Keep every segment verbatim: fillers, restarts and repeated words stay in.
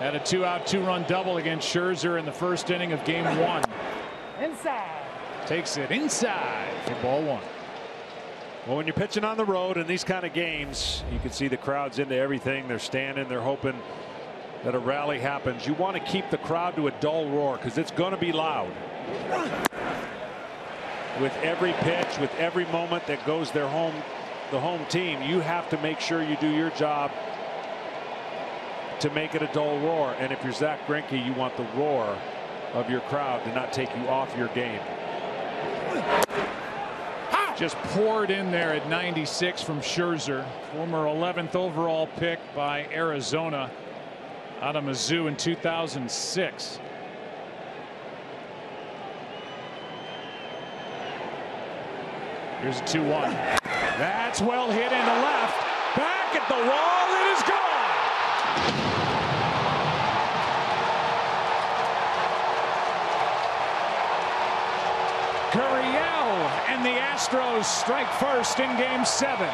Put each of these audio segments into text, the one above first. Had a two-out, two-run double against Scherzer in the first inning of game one. Inside. Takes it inside for ball one. Well, when you're pitching on the road in these kind of games, you can see the crowd's into everything. They're standing, they're hoping that a rally happens. You want to keep the crowd to a dull roar because it's going to be loud. With every pitch, with every moment that goes their home, the home team, you have to make sure you do your job to make it a dull roar. And if you're Zach Greinke, you want the roar of your crowd to not take you off your game. Just poured in there at ninety-six from Scherzer, former eleventh overall pick by Arizona out of Mizzou in two thousand six. Here's a two one. That's well hit in the left. Back at the wall. It is gone. Gurriel and the Astros strike first in game seven.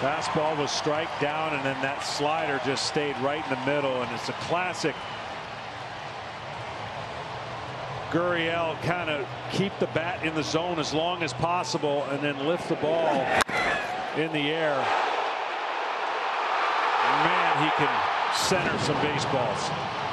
Fastball was strike down, and then that slider just stayed right in the middle, and it's a classic Gurriel kind of keep the bat in the zone as long as possible and then lift the ball in the air. Man, he can center some baseballs.